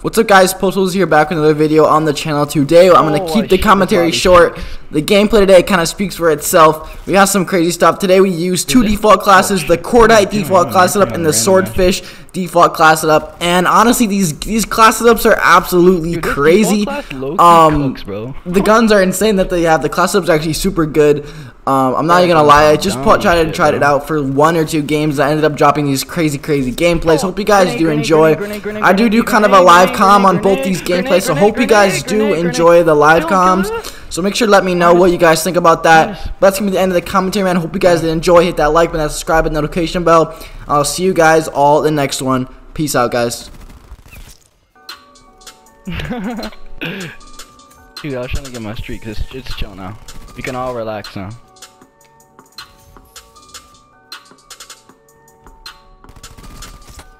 What's up guys, Postles here, back with another video on the channel. Today I'm going to keep the commentary short. The gameplay today kind of speaks for itself. We got some crazy stuff. Today we used two default classes, the Cordite default class setup and the Swordfish default class setup. And honestly, these class setups are absolutely crazy. The guns are insane that they have. The class setups are actually super good. I'm not even going to lie, I just tried it out for one or two games. I ended up dropping these crazy gameplays. Hope you guys do enjoy. I do kind of a live comm on both these gameplays, so hope you guys do enjoy the live comms. So make sure to let me know what you guys think about that. But that's going to be the end of the commentary, man. Hope you guys did enjoy. Hit that like button, that subscribe and notification bell. I'll see you guys all in the next one. Peace out, guys. Dude, I was trying to get my streak. It's chill now. We can all relax now.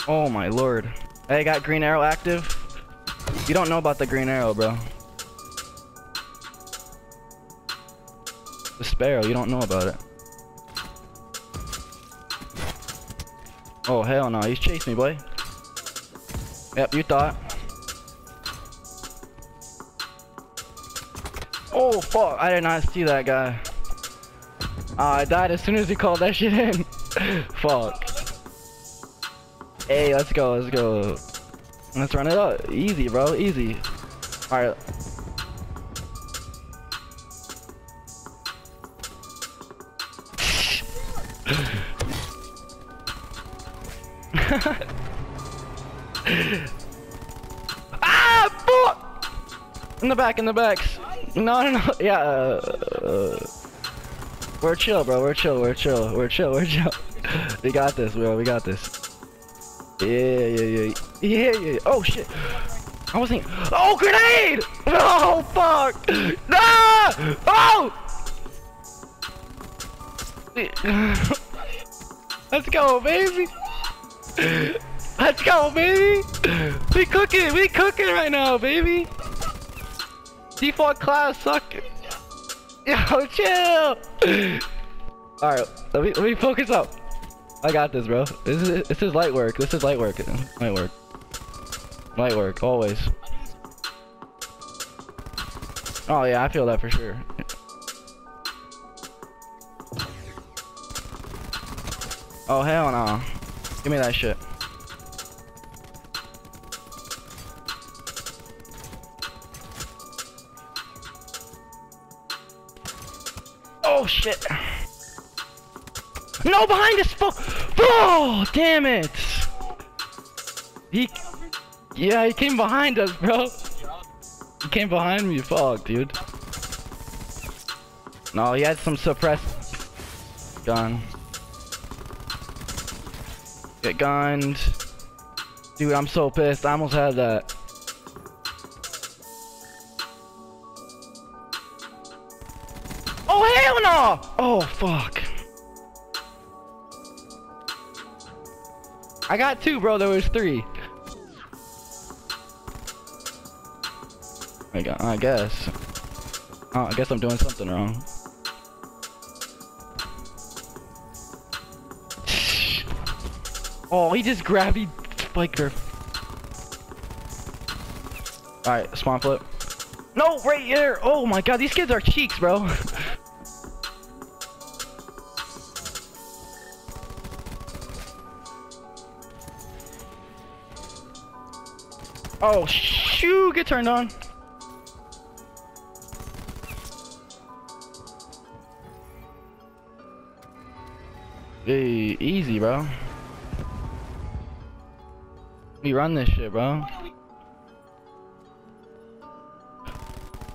Oh my lord. Hey, got Green Arrow active. You don't know about the Green Arrow, bro. The Sparrow, you don't know about it. Oh, hell no. He's chasing me, boy. Yep, you thought. Oh, fuck. I did not see that guy. I died as soon as he called that shit in. Fuck. Hey, let's go, let's go. Let's run it up. Easy, bro, easy. Alright. Ah, fuck! In the back. No, yeah. We're chill, bro, we're chill. We got this, bro, we got this. Yeah. Oh shit! I wasn't. Oh, grenade! Oh fuck! No! Oh! Let's go, baby! Let's go, baby! We cooking right now, baby! Default class, suck. Yo, chill! All right, let me focus up. I got this, bro. This is light work. Light work always. Oh yeah, I feel that for sure. Oh hell no! Give me that shit. Oh shit! No, behind us! Oh, damn it! He came behind us, bro. He came behind me, fuck, dude. No, he had some suppressed gun. Get gunned, dude. I'm so pissed. I almost had that. Oh hell no! Oh fuck. I got two, bro. There was three. I guess. Oh, I guess I'm doing something wrong. Oh, he just grabbed me, spiked her. All right, spawn flip. No, right there. Oh my god, these kids are cheeks, bro. Oh shoot, get turned on. Hey, easy, bro. We run this shit, bro.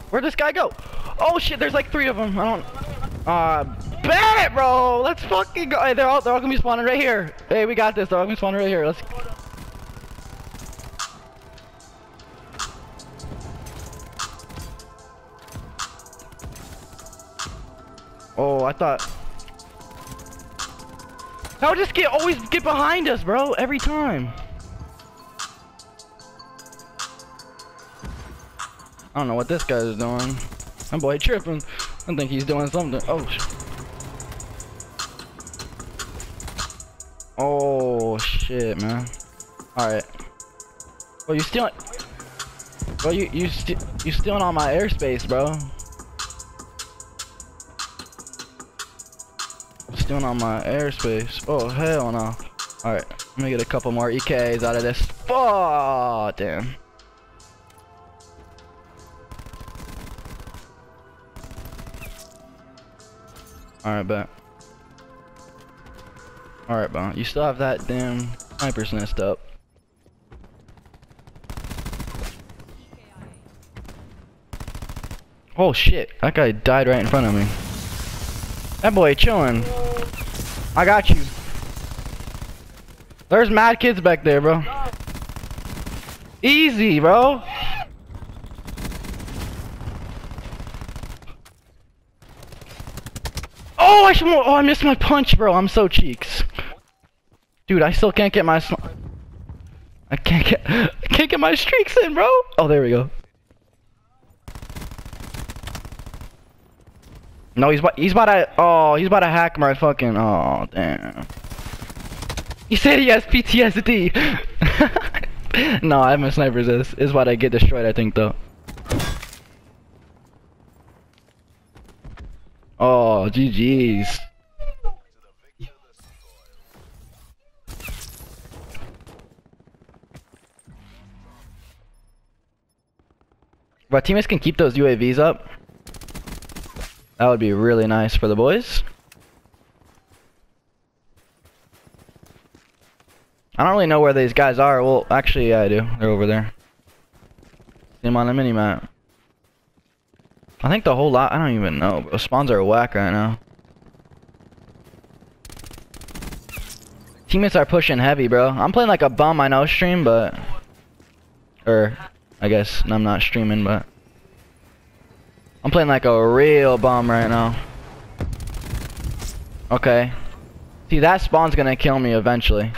Where'd this guy go? Oh shit, there's like three of them. I don't. Bet it, bro. Let's fucking go. Hey, they're all gonna be spawning right here. Hey, we got this. They're all gonna be spawning right here. Let's. Oh, I thought. How does this kid always get behind us, bro? Every time. I don't know what this guy is doing. That boy tripping. I think he's doing something. Oh. Oh shit, man. All right. Oh, you stealing? Bro, you stealing all my airspace, bro. Stealing all my airspace. Oh, hell no. Alright, let me get a couple more EKs out of this. Oh, damn. Alright, bet. Alright, bro. You still have that damn sniper snitched up. Oh shit, that guy died right in front of me. That boy chilling. I got you. There's mad kids back there, bro. Easy, bro. Oh, I missed my punch, bro. I'm so cheeks. Dude, I still can't get my I can't get my streaks in, bro. Oh, there we go. No, he's about to hack my fucking, oh damn. He said he has PTSD. No, I have my snipers. This is why I get destroyed, I think, though. Oh, GG's. My teammates can keep those UAVs up. That would be really nice for the boys. I don't really know where these guys are. Well, actually, yeah, I do. They're over there. See them on the minimap. I think the whole lot. I don't even know. Bro. Spawns are whack right now. Teammates are pushing heavy, bro. I'm playing like a bum. I know stream, but I guess I'm not streaming, but. I'm playing like a real bomb right now. Okay. See, that spawn's gonna kill me eventually.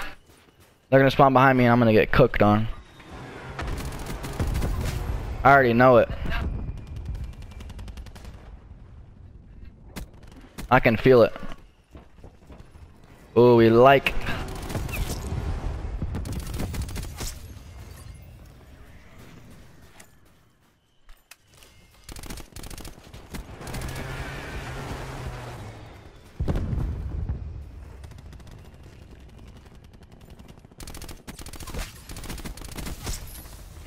They're gonna spawn behind me and I'm gonna get cooked on. I already know it. I can feel it. Ooh, we like.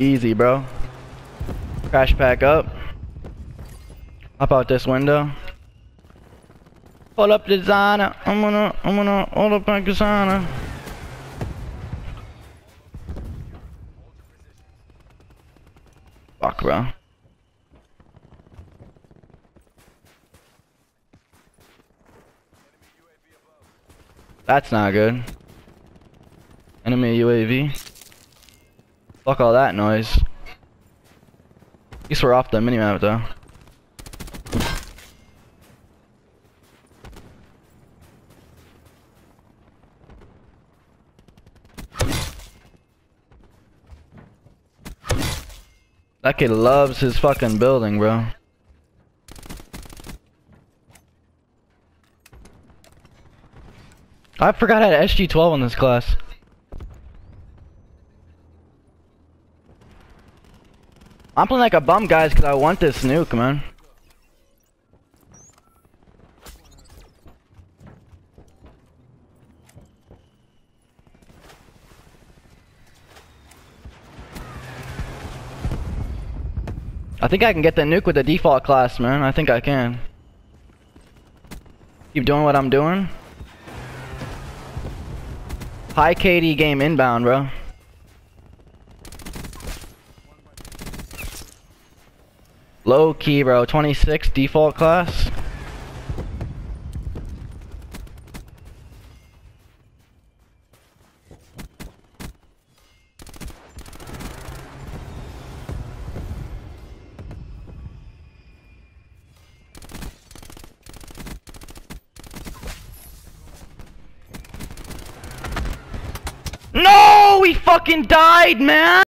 Easy, bro. Crash pack up. Hop out this window. Pull up designer. I'm gonna hold up my designer. Fuck, bro. That's not good. Enemy UAV. Fuck all that noise. At least we're off the minimap, though. That kid loves his fucking building, bro. I forgot I had SG-12 in this class. I'm playing like a bum, guys, because I want this nuke, man. I think I can get the nuke with the default class, man. I think I can. Keep doing what I'm doing. High KD game inbound, bro. Low key, bro. 26 default class. No, we fucking died, man.